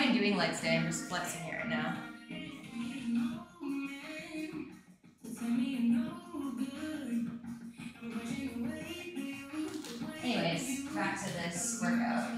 not even doing legs today. I'm just flexing here right now. Anyways, back to this workout.